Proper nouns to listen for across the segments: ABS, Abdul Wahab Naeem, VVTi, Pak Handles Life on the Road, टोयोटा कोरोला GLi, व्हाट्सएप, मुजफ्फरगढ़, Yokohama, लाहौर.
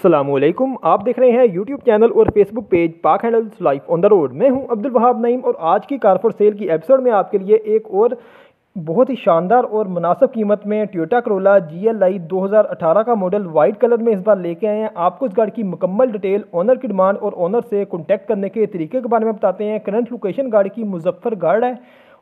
अस्सलामुअलैकुम, आप देख रहे हैं YouTube चैनल और Facebook पेज पाक handles life on the road. मैं हूं अब्दुल वहाब नईम और आज की कार फॉर सेल की एपिसोड में आपके लिए एक और बहुत ही शानदार और मुनासिब कीमत में टोयोटा कोरोला GLi 2018 का मॉडल वाइट कलर में इस बार लेके आए हैं। आपको इस गाड़ी की मुकम्मल डिटेल, ओनर की डिमांड और ओनर से कॉन्टैक्ट करने के तरीके के बारे में बताते हैं। करंट लोकेशन गाड़ी की मुजफ्फरगढ़ है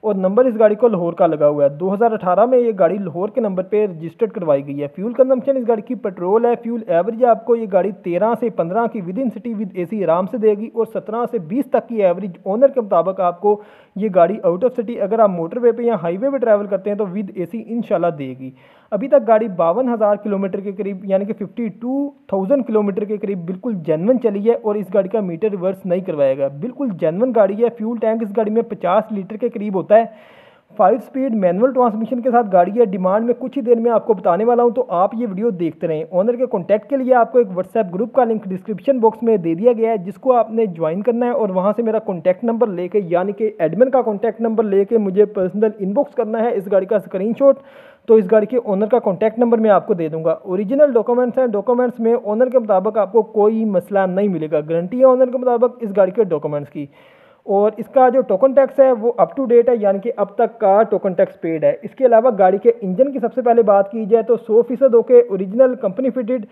और नंबर इस गाड़ी को लाहौर का लगा हुआ है। 2018 में ये गाड़ी लाहौर के नंबर पे रजिस्टर्ड करवाई गई है। फ्यूल कंजम्पशन इस गाड़ी की पेट्रोल है। फ्यूल एवरेज आपको ये गाड़ी 13 से 15 की within city with AC आराम से देगी और 17 से 20 तक की एवरेज ओनर के मुताबिक आपको ये गाड़ी आउट ऑफ सिटी अगर आप मोटरवे पे या हाईवे पर ट्रैवल करते हैं तो विद एसी इंशाल्लाह देगी। अभी तक गाड़ी 52,000 किलोमीटर के करीब यानी कि 52,000 किलोमीटर के करीब बिल्कुल जेन्युइन चली है और इस गाड़ी का मीटर रिवर्स नहीं करवाएगा, बिल्कुल जेन्युइन गाड़ी है। फ्यूल टैंक इस गाड़ी में 50 लीटर के करीब होता है। 5 स्पीड मैनुअल ट्रांसमिशन के साथ गाड़ी है। डिमांड में कुछ ही देर में आपको बताने वाला हूं, तो आप ये वीडियो देखते रहें। ओनर के कॉन्टैक्ट के लिए आपको एक व्हाट्सएप ग्रुप का लिंक डिस्क्रिप्शन बॉक्स में दे दिया गया है, जिसको आपने ज्वाइन करना है और वहां से मेरा कॉन्टैक्ट नंबर लेके यानी कि एडमिन का कॉन्टैक्ट नंबर लेके मुझे पर्सनल इनबॉक्स करना है इस गाड़ी का स्क्रीनशॉट, तो इस गाड़ी के ओनर का कॉन्टैक्ट नंबर मैं आपको दे दूंगा। ओरिजिनल डॉक्यूमेंट्स हैं, डॉक्यूमेंट्स में ओनर के मुताबिक आपको कोई मसला नहीं मिलेगा। गारंटी है ओनर के मुताबिक इस गाड़ी के डॉक्यूमेंट्स की और इसका जो टोकन टैक्स है वो अप टू डेट है यानी कि अब तक का टोकन टैक्स पेड है। इसके अलावा गाड़ी के इंजन की सबसे पहले बात की जाए तो 100% होके original company fitted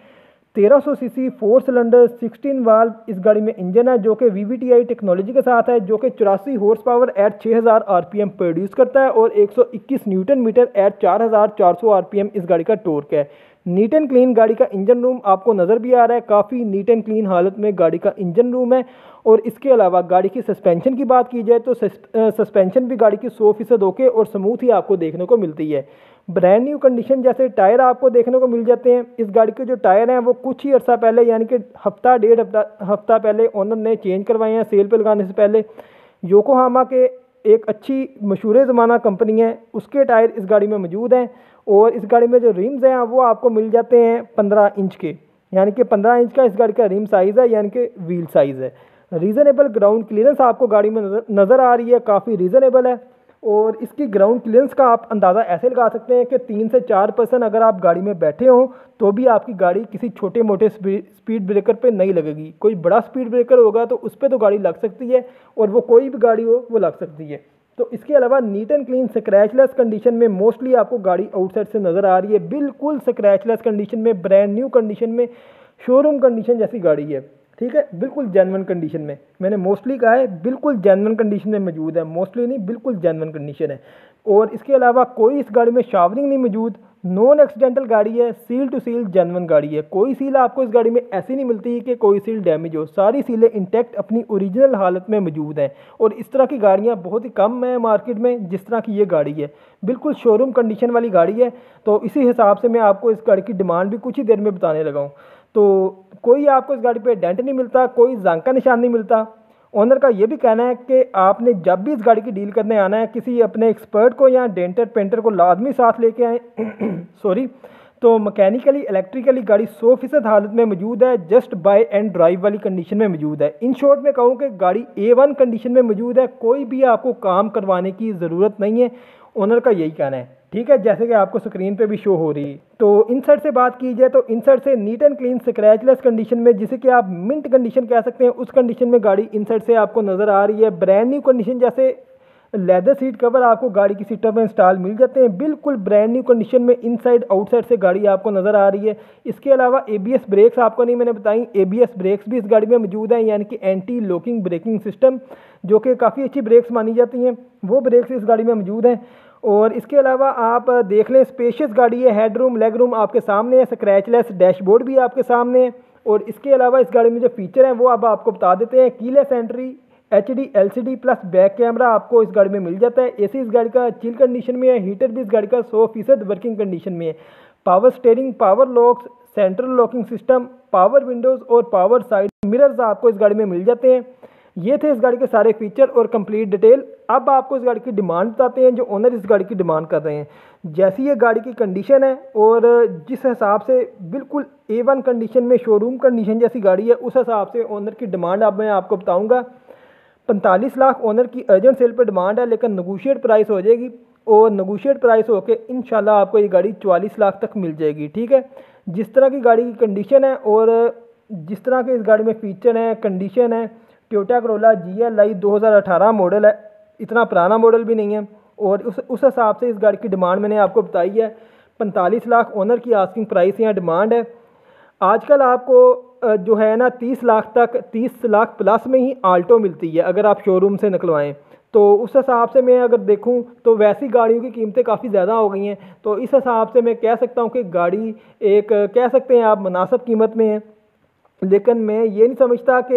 1300 CC 4 cylinder 16 valve इस गाड़ी में इंजन है, जो कि VVTi टेक्नोलॉजी के साथ है, जो कि 84 horse power at 6000 RPM produce करता है और 121 Nm एट 4400 RPM इस गाड़ी का टॉर्क है। नीट एंड क्लीन गाड़ी का इंजन रूम आपको नज़र भी आ रहा है, काफ़ी नीट एंड क्लीन हालत में गाड़ी का इंजन रूम है। और इसके अलावा गाड़ी की सस्पेंशन की बात की जाए तो सस्पेंशन भी गाड़ी की 100% होके और स्मूथ ही आपको देखने को मिलती है। ब्रांड न्यू कंडीशन जैसे टायर आपको देखने को मिल जाते हैं। इस गाड़ी के जो टायर हैं वो कुछ ही अर्सा पहले यानी कि हफ्ता पहले ओनर ने चेंज करवाए हैं सेल पर लगाने से पहले। योकोहामा के एक अच्छी मशहूर ज़माना कंपनी है, उसके टायर इस गाड़ी में मौजूद हैं और इस गाड़ी में जो रिम्स हैं वो आपको मिल जाते हैं 15 इंच के यानी कि 15 इंच का इस गाड़ी का रिम साइज़ है यानी कि व्हील साइज़ है। रीज़नेबल ग्राउंड क्लीयरेंस आपको गाड़ी में नज़र आ रही है, काफ़ी रीज़नेबल है और इसकी ग्राउंड क्लीयरेंस का आप अंदाज़ा ऐसे लगा सकते हैं कि 3 से 4 पर्सन अगर आप गाड़ी में बैठे हों तो भी आपकी गाड़ी किसी छोटे मोटे स्पीड ब्रेकर पे नहीं लगेगी। कोई बड़ा स्पीड ब्रेकर होगा तो उस पर तो गाड़ी लग सकती है और वो कोई भी गाड़ी हो वो लग सकती है। तो इसके अलावा neat and clean scratchless condition में मोस्टली आपको गाड़ी आउटसाइड से नज़र आ रही है, बिल्कुल स्क्रैचलेस कंडीशन में, ब्रांड न्यू कंडीशन में, शोरूम कंडीशन जैसी गाड़ी है। ठीक है, बिल्कुल जेन्युइन कंडीशन में, मैंने मोस्टली कहा है, बिल्कुल जेन्युइन कंडीशन में मौजूद है, मोस्टली नहीं बिल्कुल जेन्युइन कंडीशन है। और इसके अलावा कोई इस गाड़ी में शावरिंग नहीं मौजूद, नॉन एक्सीडेंटल गाड़ी है, सील टू सील जेन्युइन गाड़ी है। कोई सील आपको इस गाड़ी में ऐसी नहीं मिलती कि कोई सील डैमेज हो, सारी सीलें इंटैक्ट अपनी ओरिजिनल हालत में मौजूद हैं और इस तरह की गाड़ियाँ बहुत ही कम हैं मार्केट में जिस तरह की ये गाड़ी है, बिल्कुल शोरूम कंडीशन वाली गाड़ी है। तो इसी हिसाब से मैं आपको इस गाड़ी की डिमांड भी कुछ ही देर में बताने लगा हूँ। तो कोई आपको इस गाड़ी पे डेंट नहीं मिलता, कोई जांग का निशान नहीं मिलता। ओनर का ये भी कहना है कि आपने जब भी इस गाड़ी की डील करने आना है किसी अपने एक्सपर्ट को या डेंटर पेंटर को लाजमी साथ लेके आए तो मैकेनिकली इलेक्ट्रिकली गाड़ी 100% हालत में मौजूद है, जस्ट बाय एंड ड्राइव वाली कंडीशन में मौजूद है। इन शॉर्ट में कहूँ कि गाड़ी A1 कंडीशन में मौजूद है, कोई भी आपको काम करवाने की ज़रूरत नहीं है, ओनर का यही कहना है। ठीक है, जैसे कि आपको स्क्रीन पे भी शो हो रही है। तो इनसाइड से बात की जाए तो इनसाइड से neat and clean scratchless condition में, जिसे कि आप मिंट कंडीशन कह सकते हैं, उस कंडीशन में गाड़ी इनसाइड से आपको नज़र आ रही है। ब्रांड न्यू कंडीशन जैसे लेदर सीट कवर आपको गाड़ी की सीटों पर इंस्टॉल मिल जाते हैं, बिल्कुल ब्रांड न्यू कंडीशन में। इनसाइड आउटसाइड से गाड़ी आपको नज़र आ रही है। इसके अलावा ABS ब्रेक्स आपको नहीं मैंने बताई, ABS ब्रेक्स भी इस गाड़ी में मौजूद हैं यानी कि एंटी लॉकिंग ब्रेकिंग सिस्टम, जो कि काफ़ी अच्छी ब्रेक्स मानी जाती हैं, वो ब्रेक्स इस गाड़ी में मौजूद हैं। और इसके अलावा आप देख लें, स्पेशियस गाड़ी है, हेडरूम लेग रूम आपके सामने है, स्क्रैचलेस डैशबोर्ड भी आपके सामने है। और इसके अलावा इस गाड़ी में जो फीचर हैं वो अब आपको बता देते हैं। Keyless entry, HD LCD plus back camera आपको इस गाड़ी में मिल जाता है। AC इस गाड़ी का चिल कंडीशन में है, हीटर भी इस गाड़ी का 100% वर्किंग कंडीशन में है। Power steering, power locks, central locking system, power windows और पावर साइड मिरर्स आपको इस गाड़ी में मिल जाते हैं। ये थे इस गाड़ी के सारे फीचर और कंप्लीट डिटेल। अब आपको इस गाड़ी की डिमांड बताते हैं जो ओनर इस गाड़ी की डिमांड कर रहे हैं। जैसी ये गाड़ी की कंडीशन है और जिस हिसाब से बिल्कुल A1 कंडीशन में शोरूम कंडीशन जैसी गाड़ी है, उस हिसाब से ओनर की डिमांड अब मैं आपको बताऊँगा। 45 लाख ओनर की अर्जेंट सेल पर डिमांड है, लेकिन नेगोशिएट प्राइस हो जाएगी और नेगोशिएट प्राइस होकर इंशाल्लाह आपको ये गाड़ी 44 लाख तक मिल जाएगी। ठीक है, जिस तरह की गाड़ी की कंडीशन है और जिस तरह के इस गाड़ी में फीचर हैं, कंडीशन है, टोयोटा कोरोला GLi 2018 मॉडल है, इतना पुराना मॉडल भी नहीं है। और उस हिसाब से इस गाड़ी की डिमांड मैंने आपको बताई है, 45 लाख ओनर की आस्किंग प्राइस यहाँ डिमांड है। आजकल आपको जो है ना 30 लाख तक, 30 लाख प्लस में ही आल्टो मिलती है अगर आप शोरूम से निकलवाएं। तो उस हिसाब से मैं अगर देखूं तो वैसी गाड़ियों की कीमतें काफ़ी ज़्यादा हो गई हैं। तो इस हिसाब से मैं कह सकता हूं कि गाड़ी एक कह सकते हैं आप मुनासिब कीमत में है, लेकिन मैं ये नहीं समझता कि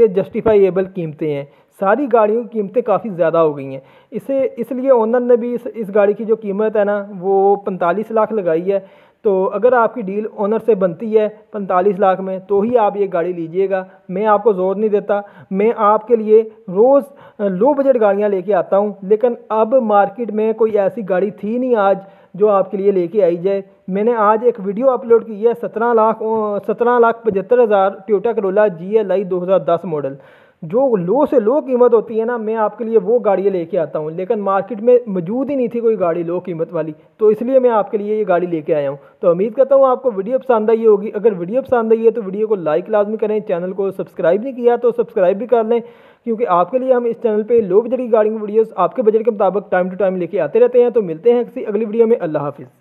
ये जस्टिफाइएबल कीमतें हैं। सारी गाड़ियों की कीमतें काफ़ी ज़्यादा हो गई हैं, इसलिए ओनर ने भी इस गाड़ी की जो कीमत है ना वो 45 लाख लगाई है। तो अगर आपकी डील ओनर से बनती है 45 लाख में तो ही आप ये गाड़ी लीजिएगा। मैं आपको ज़ोर नहीं देता, मैं आपके लिए रोज़ लो बजट गाड़ियाँ लेके आता हूँ, लेकिन अब मार्केट में कोई ऐसी गाड़ी थी नहीं आज जो आपके लिए लेके आई जाए। मैंने आज एक वीडियो अपलोड की है 17,75,000 टोयोटा कोरोला GLi 2010 मॉडल, जो लो से लो कीमत होती है ना, मैं आपके लिए वो गाड़ियाँ लेके आता हूँ, लेकिन मार्केट में मौजूद ही नहीं थी कोई गाड़ी लो कीमत वाली, तो इसलिए मैं आपके लिए ये गाड़ी लेके आया हूँ। तो उम्मीद करता हूँ आपको वीडियो पसंद आई होगी। अगर वीडियो पसंद आई है तो वीडियो को लाइक लाजमी करें, चैनल को सब्सक्राइब नहीं किया तो सब्सक्राइब भी कर लें, क्योंकि आपके लिए हम इस चैनल पर लो बजट की गाड़ियों की वीडियोज़ आपके बजट के मुताबिक टाइम टू टाइम लेके आते रहते हैं। तो मिलते हैं किसी अगली वीडियो में। अल्लाह हाफिज़।